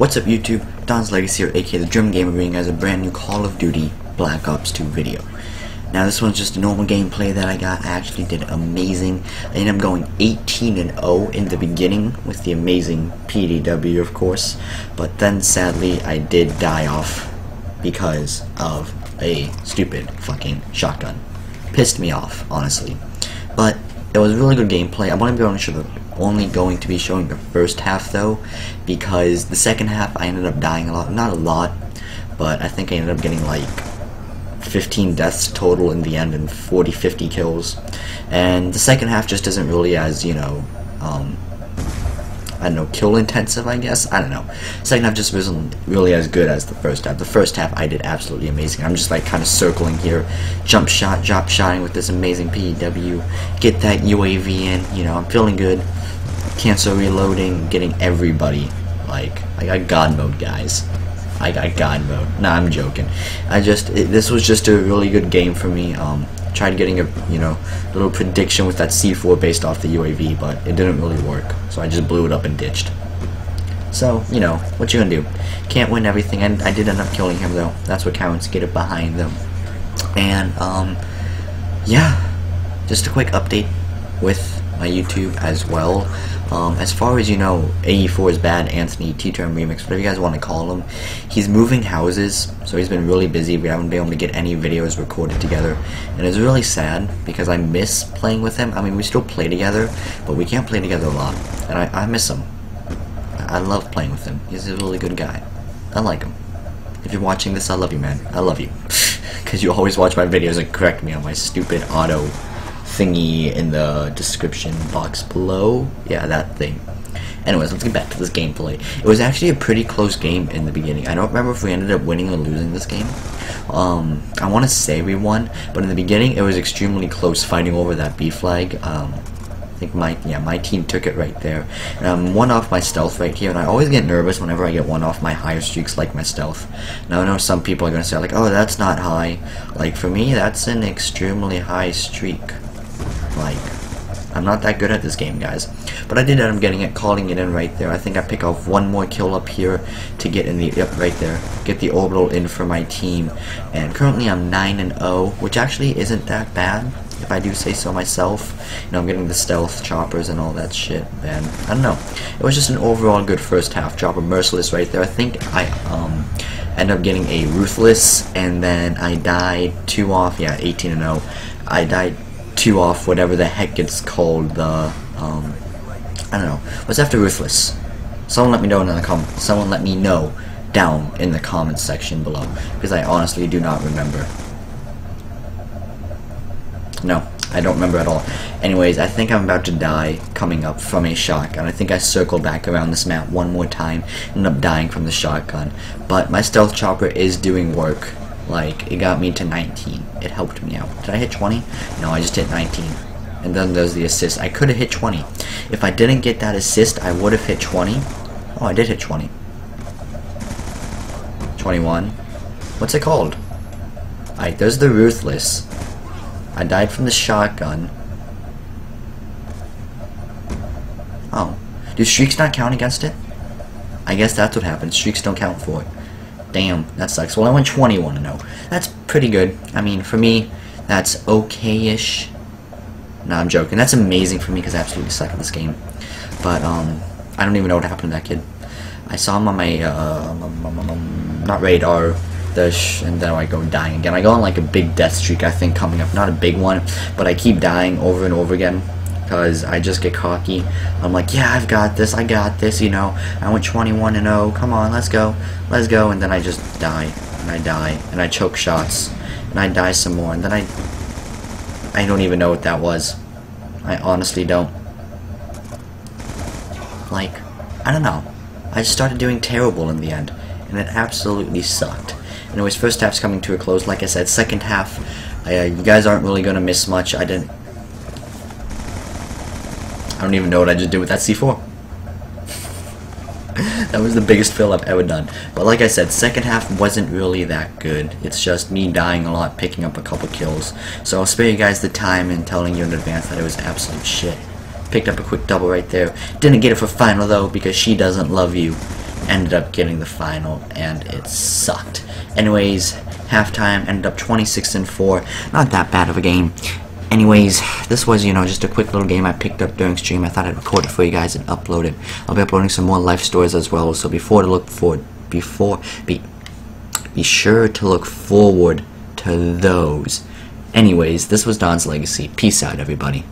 What's up YouTube, Don's Legacy here, aka the Dream Gamer, bringing you guys a brand new Call of Duty Black Ops 2 video. Now this one's just a normal gameplay that I got. I actually did amazing. I ended up going 18-0 in the beginning with the amazing PDW of course, but then sadly I did die off because of a stupid fucking shotgun. Pissed me off, honestly. But it was really good gameplay. I'm only going to be showing the first half though, because the second half I ended up dying a lot. Not a lot, but I think I ended up getting like 15 deaths total in the end and 40-50 kills. And the second half just isn't really as, you know, I don't know, kill intensive, I guess. I don't know. Second half just wasn't really as good as the first half. The first half I did absolutely amazing. I'm just like kind of circling here, jump shot, drop shotting with this amazing PDW, get that UAV in. You know, I'm feeling good. Cancel reloading, getting everybody. Like, I got God mode, guys. I got God mode. Nah, I'm joking. This was just a really good game for me. Tried getting a, you know, little prediction with that C4 based off the UAV, but it didn't really work. So I just blew it up and ditched. So, you know, what you gonna do? Can't win everything, and I did end up killing him though. That's what counts, get it behind them. And yeah, just a quick update with my YouTube as well. As far as you know, AE4 is bad, Anthony, T-Term, Remix, whatever you guys want to call him. He's moving houses, so he's been really busy. We haven't been able to get any videos recorded together. And it's really sad, because I miss playing with him. I mean, we still play together, but we can't play together a lot. And I miss him. I love playing with him. He's a really good guy. I like him. If you're watching this, I love you, man. I love you. Because you always watch my videos and correct me on my stupid auto thingy in the description box below. Yeah, that thing. Anyways, let's get back to this gameplay. It was actually a pretty close game in the beginning. I don't remember if we ended up winning or losing this game. I want to say we won, but in the beginning it was extremely close, fighting over that B flag. I think my team took it right there. And I'm one off my stealth right here, and I always get nervous whenever I get one off my higher streaks like my stealth. Now I know some people are gonna say like, oh, that's not high. Like for me, that's an extremely high streak. Like, I'm not that good at this game, guys, but I did end up getting it, calling it in right there. I think I pick off one more kill up here to get in the, yep, right there, get the orbital in for my team. And currently I'm 9-0, which actually isn't that bad, if I do say so myself. You know, I'm getting the stealth choppers and all that shit, and I don't know, it was just an overall good first half. Chopper merciless right there. I think I end up getting a ruthless, and then I died 2 off. Yeah, 18-0. I died 2 off, whatever the heck it's called, the, I don't know, what's after ruthless? Someone let me know in the comments, someone let me know down in the comments section below, because I honestly do not remember. No, I don't remember at all. Anyways, I think I'm about to die coming up from a shotgun. I think I circled back around this map one more time, ended up dying from the shotgun, but my stealth chopper is doing work. Like, it got me to 19. It helped me out. Did I hit 20? No, I just hit 19. And then there's the assist. I could have hit 20. If I didn't get that assist, I would have hit 20. Oh, I did hit 20. 21. What's it called? Alright, there's the ruthless. I died from the shotgun. Oh. Do streaks not count against it? I guess that's what happens. Streaks don't count for it. Damn, that sucks. Well, I went 21-0. That's pretty good. I mean, for me, that's okay-ish. Nah, I'm joking. That's amazing for me because I absolutely suck at this game. But, I don't even know what happened to that kid. I saw him on my, not radar, and then I go dying again. I go on, like, a big death streak, I think, coming up. Not a big one, but I keep dying over and over again. Because I just get cocky. I'm like, yeah, I've got this, I got this, you know, I went 21-0, come on, let's go, and then I just die, and I choke shots, and I die some more, and then I don't even know what that was. I honestly don't. Like, I don't know, I just started doing terrible in the end, and it absolutely sucked. Anyways, first half's coming to a close, like I said. Second half, you guys aren't really gonna miss much. I don't even know what I just did with that C4. That was the biggest fail I've ever done. But like I said, second half wasn't really that good. It's just me dying a lot, picking up a couple kills. So I'll spare you guys the time and telling you in advance that it was absolute shit. Picked up a quick double right there. Didn't get it for final though, because she doesn't love you. ended up getting the final, and it sucked. Anyways, halftime ended up 26-4. Not that bad of a game. Anyways, this was, you know, just a quick little game I picked up during stream. I thought I'd record it for you guys and upload it. I'll be uploading some more life stories as well, so be sure to look forward to those. Anyways, this was Don's Legacy. Peace out, everybody.